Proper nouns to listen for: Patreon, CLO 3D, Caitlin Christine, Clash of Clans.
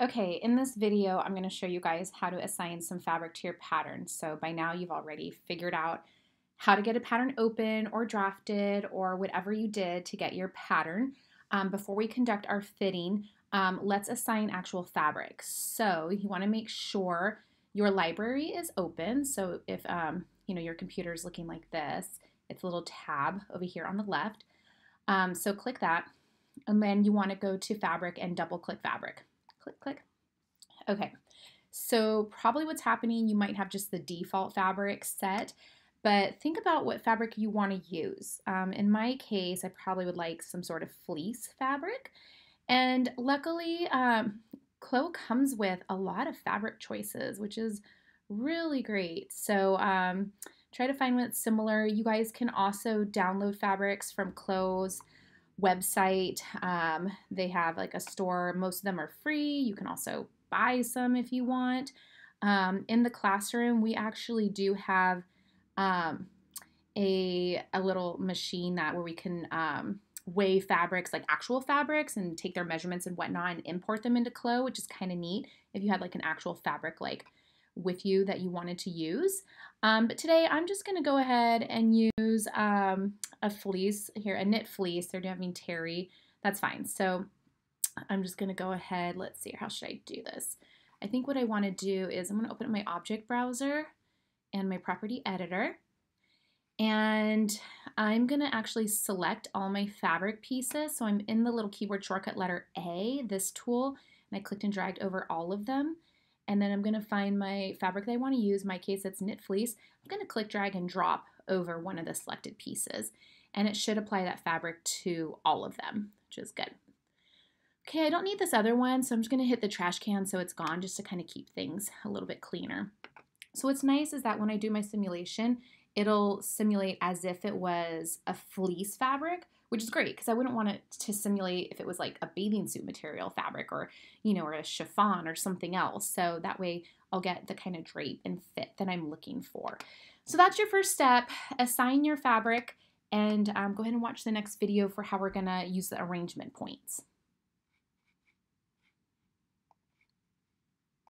Okay, in this video, I'm going to show you guys how to assign some fabric to your pattern. So by now you've already figured out how to get a pattern open or drafted or whatever you did to get your pattern. Before we conduct our fitting, let's assign actual fabric. So you want to make sure your library is open. So if you know, your computer is looking like this, it's a little tab over here on the left. So click that, and then you want to go to fabric and double click fabric. Click, click. Okay, so probably what's happening, you might have just the default fabric set, but think about what fabric you want to use. In my case, I probably would like some sort of fleece fabric, and luckily CLO comes with a lot of fabric choices, which is really great. So try to find what's similar. You guys can also download fabrics from CLO's website. They have like a store. Most of them are free. You can also buy some if you want. In the classroom, we actually do have a little machine where we can weigh fabrics, like actual fabrics, and take their measurements and whatnot and import them into CLO, which is kind of neat if you had like an actual fabric like with you that you wanted to use. But today I'm just going to go ahead and use a fleece here, a knit fleece. They're having terry. That's fine. So I'm just going to go ahead. Let's see, how should I do this? I think what I want to do is I'm going to open up my object browser and my property editor. And I'm going to actually select all my fabric pieces. So I'm in the little keyboard shortcut letter A, this tool, and I clicked and dragged over all of them. And then I'm going to find my fabric that I want to use. In my case, it's knit fleece. I'm going to click, drag, and drop over one of the selected pieces. And it should apply that fabric to all of them, which is good. Okay, I don't need this other one, so I'm just going to hit the trash can so it's gone, just to kind of keep things a little bit cleaner. So what's nice is that when I do my simulation, it'll simulate as if it was a fleece fabric, which is great because I wouldn't want it to simulate if it was like a bathing suit material fabric or, you know, or a chiffon or something else. So that way I'll get the kind of drape and fit that I'm looking for. So that's your first step. Assign your fabric and go ahead and watch the next video for how we're going to use the arrangement points.